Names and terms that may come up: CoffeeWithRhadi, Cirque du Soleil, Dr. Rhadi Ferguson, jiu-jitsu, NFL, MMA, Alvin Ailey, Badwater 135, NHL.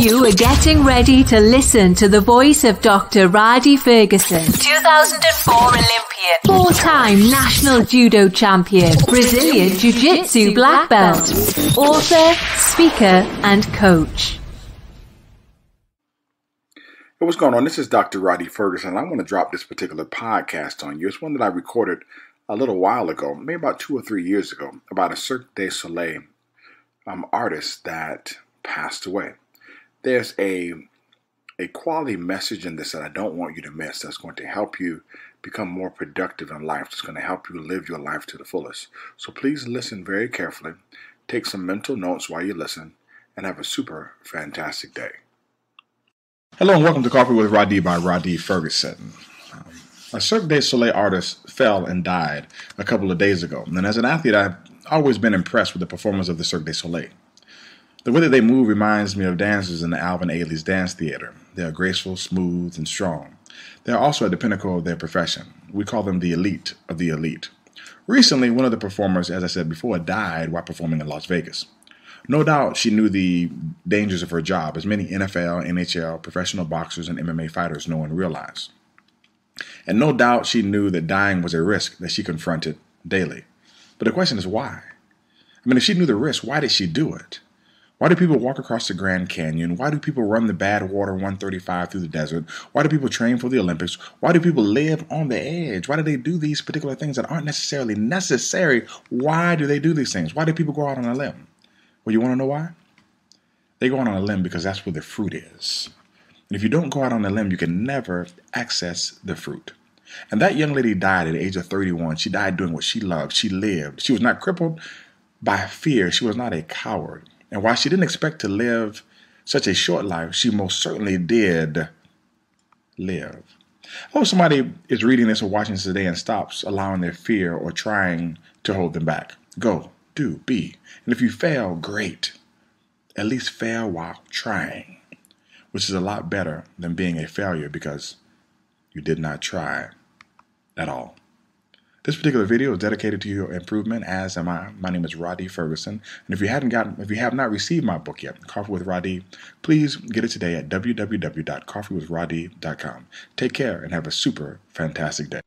You are getting ready to listen to the voice of Dr. Rhadi Ferguson, 2004 Olympian, four-time national judo champion, Brazilian jiu-jitsu black belt, author, speaker, and coach. Hey, what's going on? This is Dr. Rhadi Ferguson. I want to drop this particular podcast on you. It's one that I recorded a little while ago, maybe about 2 or 3 years ago, about a Cirque du Soleil artist that passed away. There's a quality message in this that I don't want you to miss that's going to help you become more productive in life. It's going to help you live your life to the fullest. So please listen very carefully. Take some mental notes while you listen and have a super fantastic day. Hello and welcome to Coffee with Rhadi by Rhadi Ferguson. A Cirque du Soleil artist fell and died a couple of days ago. And as an athlete, I've always been impressed with the performance of the Cirque du Soleil. The way that they move reminds me of dancers in the Alvin Ailey's dance theater. They are graceful, smooth, and strong. They are also at the pinnacle of their profession. We call them the elite of the elite. Recently, one of the performers, as I said before, died while performing in Las Vegas. No doubt she knew the dangers of her job, as many NFL, NHL, professional boxers, and MMA fighters know and realize. And no doubt she knew that dying was a risk that she confronted daily. But the question is why? I mean, if she knew the risk, why did she do it? Why do people walk across the Grand Canyon? Why do people run the Badwater 135 through the desert? Why do people train for the Olympics? Why do people live on the edge? Why do they do these particular things that aren't necessarily necessary? Why do they do these things? Why do people go out on a limb? Well, you want to know why? They go out on a limb because that's where the fruit is. And if you don't go out on a limb, you can never access the fruit. And that young lady died at the age of 31. She died doing what she loved. She lived. She was not crippled by fear. She was not a coward. And while she didn't expect to live such a short life, she most certainly did live. I hope somebody is reading this or watching this today and stops allowing their fear or trying to hold them back. Go, do, be. And if you fail, great. At least fail while trying, which is a lot better than being a failure because you did not try at all. This particular video is dedicated to your improvement, as am I. My name is Rhadi Ferguson, and if you have not received my book yet, Coffee with Rhadi, please get it today at www.coffeewithrhadi.com. Take care and have a super fantastic day.